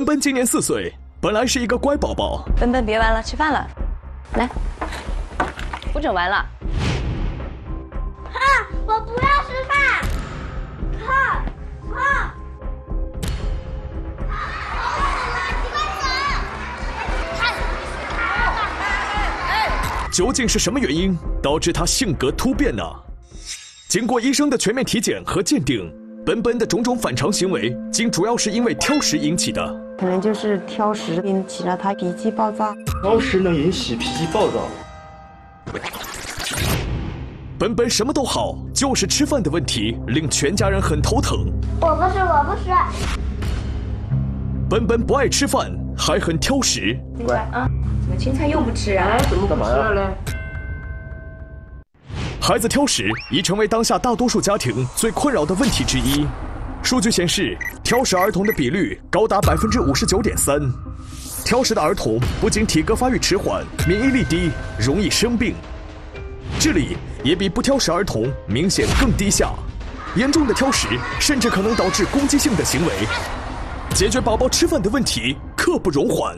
奔奔今年4岁，本来是一个乖宝宝。奔奔，别玩了，吃饭了。来，不准玩了。看，我不要吃饭。看，看。 究竟是什么原因导致他性格突变呢？经过医生的全面体检和鉴定，奔奔的种种反常行为，仅主要是因为挑食引起的。可能就是挑食引起了他脾气暴躁。挑食能引起脾气暴躁。奔奔什么都好，就是吃饭的问题令全家人很头疼。我不吃，我不吃。奔奔不爱吃饭，还很挑食。乖啊。 青菜又不吃啊？哎，怎么不吃了嘞？孩子挑食已成为当下大多数家庭最困扰的问题之一。数据显示，挑食儿童的比率高达59.3%。挑食的儿童不仅体格发育迟缓、免疫力低，容易生病，智力也比不挑食儿童明显更低下。严重的挑食甚至可能导致攻击性的行为。解决宝宝吃饭的问题，刻不容缓。